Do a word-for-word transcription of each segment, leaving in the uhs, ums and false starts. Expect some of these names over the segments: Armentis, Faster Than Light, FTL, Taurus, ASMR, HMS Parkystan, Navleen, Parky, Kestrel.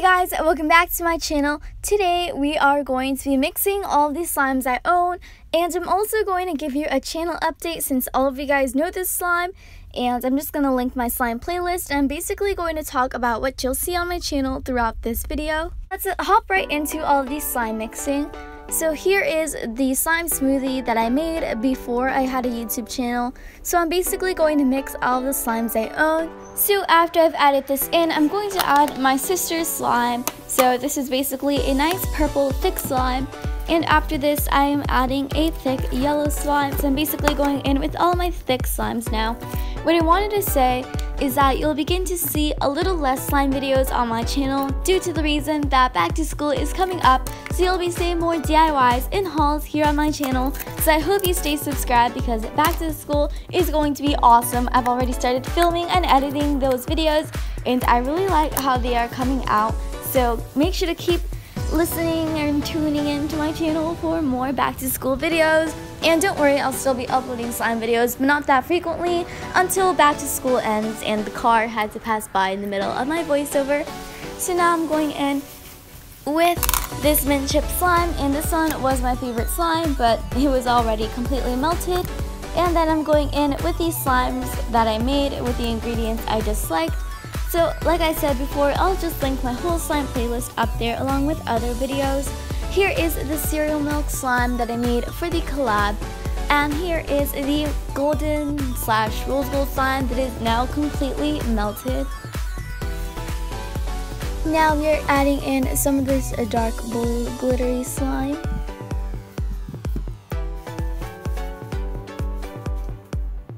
Hey guys, welcome back to my channel. Today we are going to be mixing all these slimes I own, and I'm also going to give you a channel update since all of you guys know this slime, and I'm just going to link my slime playlist, and I'm basically going to talk about what you'll see on my channel throughout this video. Let's hop right into all of these slime mixing. So here is the slime smoothie that I made before I had a YouTube channel. So I'm basically going to mix all the slimes I own. So after I've added this in, I'm going to add my sister's slime. So this is basically a nice purple thick slime. And after this, I am adding a thick yellow slime. So I'm basically going in with all my thick slimes now. What I wanted to say is that you'll begin to see a little less slime videos on my channel due to the reason that back to school is coming up, so you'll be seeing more D I Ys and hauls here on my channel. So I hope you stay subscribed because back to school is going to be awesome. I've already started filming and editing those videos, and I really like how they are coming out. So make sure to keep listening and tuning in to my channel for more back to school videos. And don't worry, I'll still be uploading slime videos, but not that frequently until back to school ends and the car had to pass by in the middle of my voiceover. So now I'm going in with this mint chip slime, and this one was my favorite slime, but it was already completely melted. And then I'm going in with these slimes that I made with the ingredients I just liked. So like I said before, I'll just link my whole slime playlist up there along with other videos. Here is the cereal milk slime that I made for the collab, and here is the golden slash rose gold slime that is now completely melted. Now we are adding in some of this dark blue glittery slime.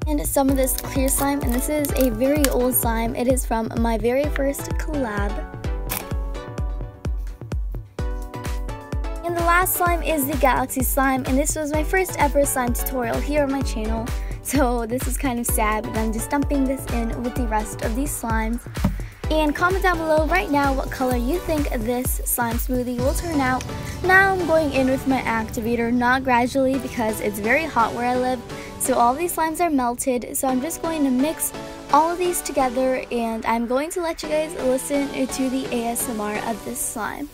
And some of this clear slime, and this is a very old slime. It is from my very first collab. And the last slime is the galaxy slime, and this was my first ever slime tutorial here on my channel. So this is kind of sad, but I'm just dumping this in with the rest of these slimes. And comment down below right now what color you think this slime smoothie will turn out. Now I'm going in with my activator, not gradually because it's very hot where I live. So all these slimes are melted, so I'm just going to mix all of these together, and I'm going to let you guys listen to the A S M R of this slime.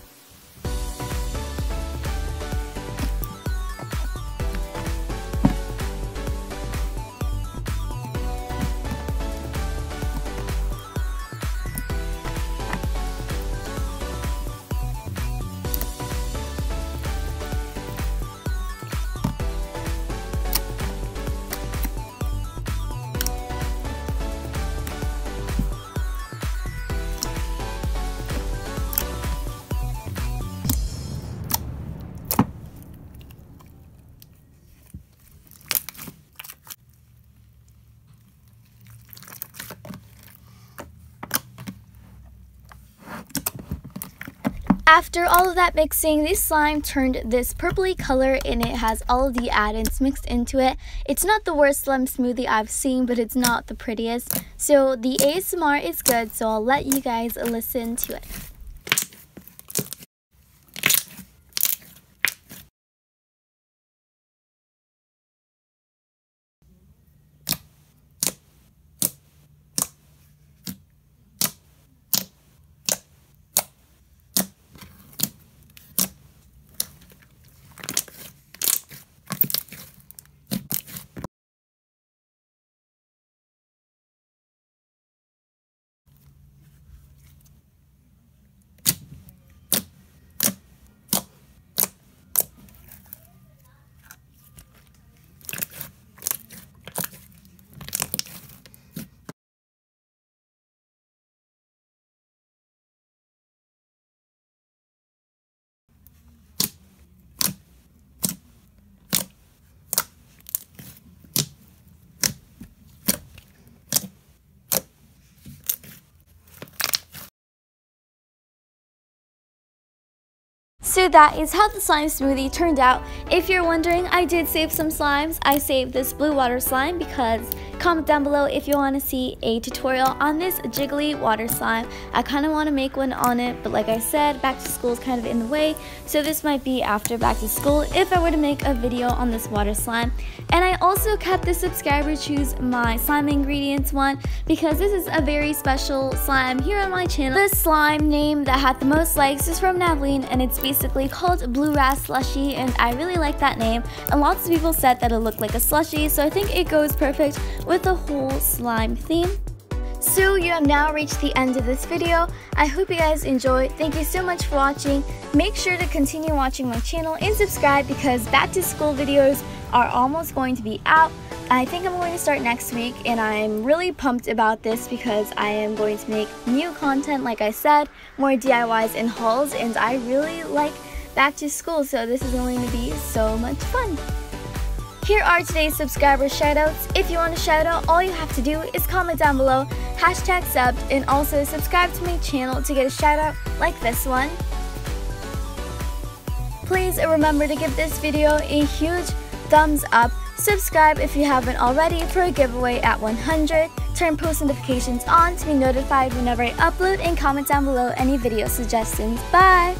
After all of that mixing, this slime turned this purpley color, and it has all of the add-ins mixed into it. It's not the worst slime smoothie I've seen, but it's not the prettiest. So the A S M R is good, so I'll let you guys listen to it. So that is how the slime smoothie turned out. If you're wondering, I did save some slimes. I saved this blue water slime because Comment down below if you want to see a tutorial on this jiggly water slime. I kind of want to make one on it, but like I said, back to school is kind of in the way, so this might be after back to school if I were to make a video on this water slime. And I also kept the subscriber choose my slime ingredients one because this is a very special slime here on my channel. The slime name that had the most likes is from Navleen, and it's basically called Blue Ras Slushy, and I really like that name, and lots of people said that it looked like a slushy, so I think it goes perfect with the whole slime theme. So you have now reached the end of this video. I hope you guys enjoyed. Thank you so much for watching. Make sure to continue watching my channel and subscribe because back to school videos are almost going to be out. I think I'm going to start next week, and I'm really pumped about this because I am going to make new content, like I said, more D I Ys and hauls, and I really like back to school, so this is going to be so much fun. Here are today's subscriber shoutouts. If you want a shoutout, all you have to do is comment down below, hashtag subbed, and also subscribe to my channel to get a shoutout like this one. Please remember to give this video a huge thumbs up, subscribe if you haven't already for a giveaway at one hundred, turn post notifications on to be notified whenever I upload, and comment down below any video suggestions. Bye!